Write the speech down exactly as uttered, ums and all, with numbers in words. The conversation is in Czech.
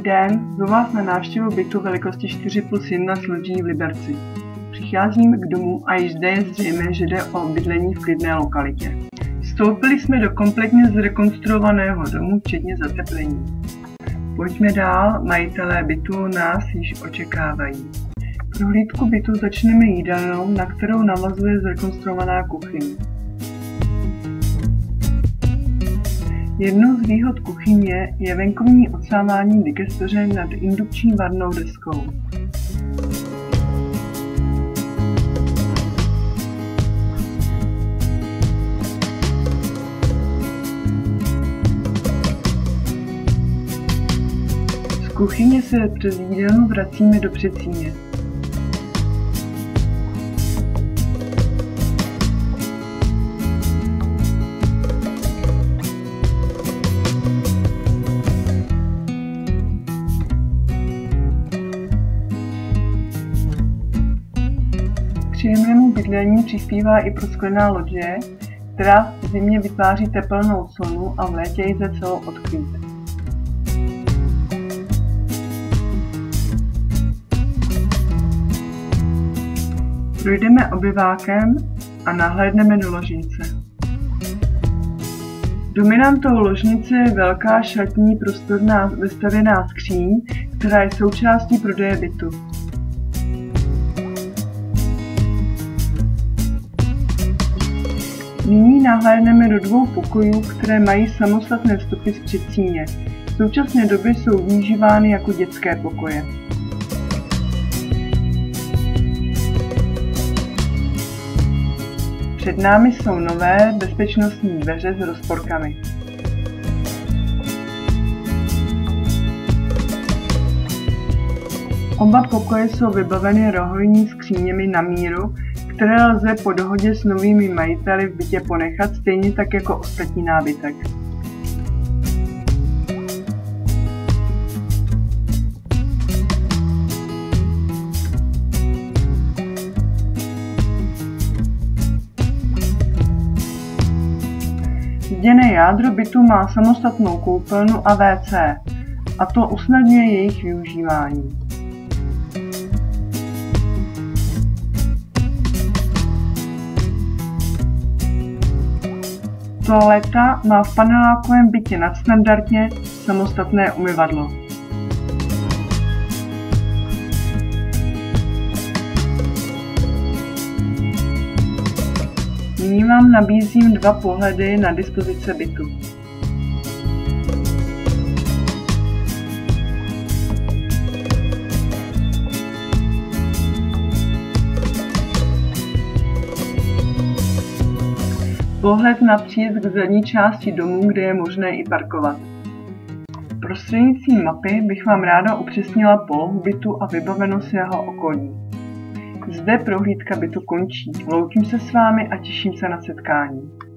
Dobrý den, zvu vás na návštěvu bytu velikosti čtyři plus jedna s lodění v Liberci. Přicházíme k domu a již zde je zřejmé, že jde o bydlení v klidné lokalitě. Vstoupili jsme do kompletně zrekonstruovaného domu, včetně zateplení. Pojďme dál, majitelé bytu nás již očekávají. Prohlídku bytu začneme jídelnou, na kterou navazuje zrekonstruovaná kuchyň. Jednou z výhod kuchyně je venkovní odsávání digestoře nad indukční varnou deskou. Z kuchyně se přes jídelnu vracíme do předsíně. K příjemnému bydlení přispívá i prosklená loďe, která v zimě vytváří tepelnou clonu a v létě ji lze celou odkrýt. Projdeme obyvákem a nahlédneme do ložnice. Dominantou ložnice je velká šatní prostorná vestavěná skříň, která je součástí prodeje bytu. Nyní nahlédneme do dvou pokojů, které mají samostatné vstupy z předsíně. V současné době jsou využívány jako dětské pokoje. Před námi jsou nové bezpečnostní dveře s rozporkami. Oba pokoje jsou vybaveny rohojní skříněmi na míru, které lze po dohodě s novými majiteli v bytě ponechat, stejně tak jako ostatní nábytek. Zděné jádro bytu má samostatnou koupelnu a vé cé, a to usnadňuje jejich využívání. Toaleta má v panelákovém bytě nadstandardně samostatné umyvadlo. Nyní vám nabízím dva pohledy na dispozice bytu. Pohled na příjezd k zadní části domu, kde je možné i parkovat. Prostřednictvím mapy bych vám ráda upřesnila polohu bytu a vybavenost jeho okolí. Zde prohlídka bytu končí. Loučím se s vámi a těším se na setkání.